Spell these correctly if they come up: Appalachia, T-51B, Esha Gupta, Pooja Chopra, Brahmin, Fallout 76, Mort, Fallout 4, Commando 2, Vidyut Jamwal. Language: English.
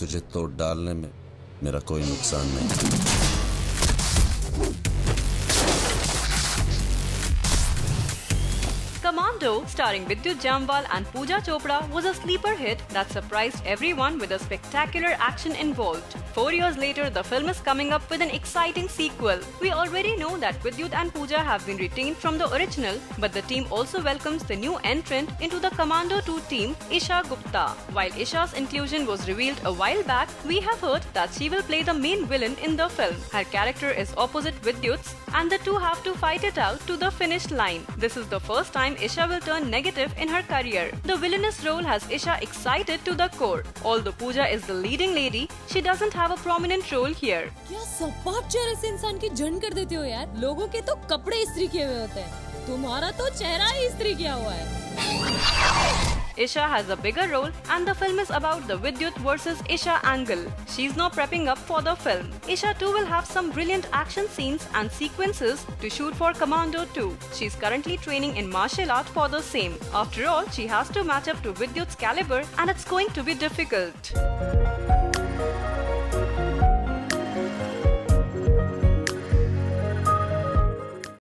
तुझे तोड़ डालने में मेरा कोई नुकसान नहीं। Commando, starring Vidyut Jamwal and Pooja Chopra, was a sleeper hit that surprised everyone with a spectacular action involved. 4 years later, the film is coming up with an exciting sequel. We already know that Vidyut and Pooja have been retained from the original, but the team also welcomes the new entrant into the Commando 2 team, Esha Gupta. While Esha's inclusion was revealed a while back, we have heard that she will play the main villain in the film. Her character is opposite Vidyut's, and the two have to fight it out to the finish line. This is the first time Esha will turn negative in her career. The villainous role has Esha excited to the core. Although Pooja is the leading lady, she doesn't have a prominent role here. क्या सपाट चेहरे से इंसान की जन कर देते हो यार। लोगों के तो कपड़े इस्त्री किए हुए होते हैं, तुम्हारा तो चेहरा ही इस्त्री किया हुआ है। Esha has a bigger role and the film is about the Vidyut versus Esha angle. She's now prepping up for the film. Esha too will have some brilliant action scenes and sequences to shoot for Commando 2. She's currently training in martial art for the same. After all, she has to match up to Vidyut's caliber and it's going to be difficult.